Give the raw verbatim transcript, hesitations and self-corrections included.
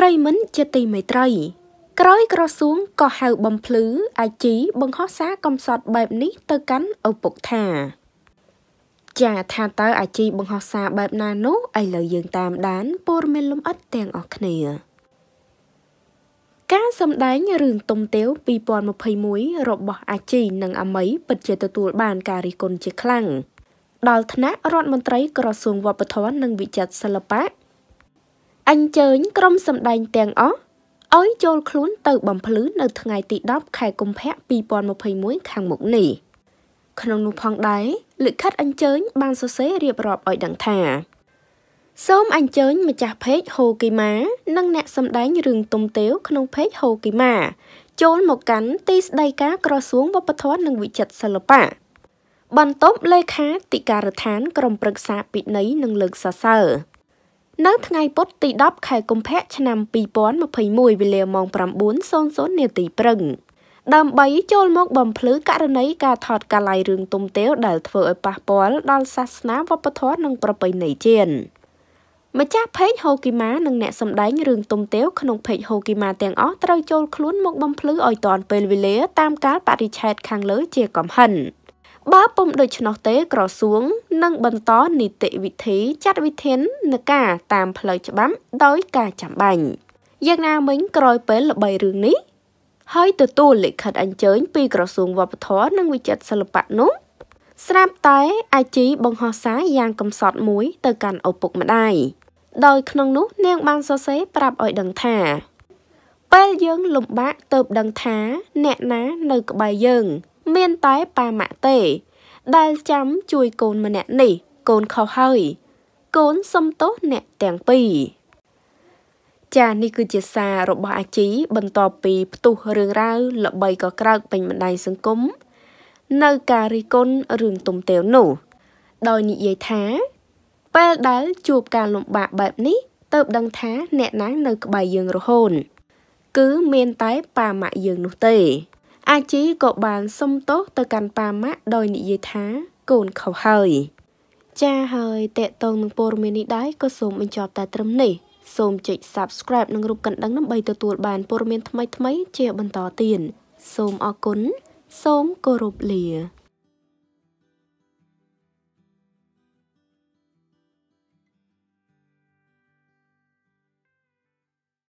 Trây mến chê tì mây trây. Crói cro xuống có hào bầm phứ, ai chí bông hóa xá công sọt bẹp ní tơ cánh ở bục thà. Chà thà tơ ai chí bông hóa xá bẹp nà nốt ai lợi dương tàm đán bồ mê lông ếch tèng ọ khneer. Cá xâm đáy nhà rừng tông tiếu bì bòn một phây muối rộp bọc ai chí nâng ám ấy bật chê tờ tùl bàn cà rì côn chê khlang. Đòi thân ác rộn môn trấy cro xuống vọp thó nâng vị chật xa lập bác. Anh chơi những crom xâm đáy tèng ọ. Ôi chôl khốn tự bầm phứ nơi thằng ngày tị đóp khai công phép bì bòn một phây muối khang mục nỉ. Khăn nụ phong đáy, lực khách anh chớn ban số xế riêng rộp ở đằng thà. Sớm anh chớn mà chạp phết hồ kỳ má, nâng nẹ xâm đáy như rừng tùm tiếu khăn phết hồ kỳ má. Chôl một cánh tis đầy cá cro xuống và bắt thoát nâng vị chật xa lập bạ. Bọn tốt lê khá tị cà rửa thán crom prực xa bị nấy nâng lực xa sờ. Nếu thằng ngày bốt tì đóp khai công phép cho nằm bì bón một phẩy mùi vì lèo mong bàm bốn xôn số nèo tì prừng. Đầm bấy chôn mốc bầm phứ cả đơn ấy cả thọt cả lại rừng tùm tiếu đảo thờ ở bà bón đòn xa sná và bà thoát nâng bà bầy nảy chiền. Mà chắc phết hồ kì má nâng nẹ xâm đáy như rừng tùm tiếu khăn nông phết hồ kì má tèng ớt trâu chôn khốn mốc bầm phứ oi toàn bền vì lé tam cá bà đi chẹt kháng lỡ chìa còm hẳn. Bá bông đời cho nó tế cỏ xuống, nâng bần tó nì tệ vị thế chát vị thiến nơ cả tàm lời cho bám, đói cả chạm bành. Giang na mình còi bế là bày rừng ní. Hơi từ tu lệ khẩn anh chớn pi cỏ xuống vào thó nâng vị chật xa lập bạc nốt. Srap tái, ai chí bông hoa xá giang cầm sọt muối tờ càn ổ bụng mặt ai. Đói khăn nút nèng mang xó xế bạp ỏi đằng thả. Bê dương lùm bác tợp đằng thá, nẹ ná nơi cỏ bài dương. Miên tái ba mạ tê, đai chấm chui côn mà nẹ nỉ, côn khó hơi, côn xâm tốt nẹ tèng pì. Chà ni cư chia xa rộp bỏ ác chí bần tò pì tù rương rau lọ bầy có cạc bình mặt đai xứng cúm. Nơi cà ri côn rừng tùm tèo nổ. Đòi nhị dây thá. Bèl đáy chuộc cà lộm bạ bạp ní, tợp đăng thá nẹ ná nơi cà bài dương rô hồn. Cứ miên tái ba mạ dương nụ tê. Ai chí cậu bàn xông tốt tờ càn bà mát đôi nị dây thá, cồn khẩu hơi. Cha hơi tệ tông nâng bồ mê ní đáy có xông mình chọp ta trâm nỉ. Xông chịch subscribe nâng rụp cẩn đăng nắm bày tờ tuột bàn bồ mê thmai thmai chia bần tỏ tiền. Xông o cún, xông cô rụp lìa.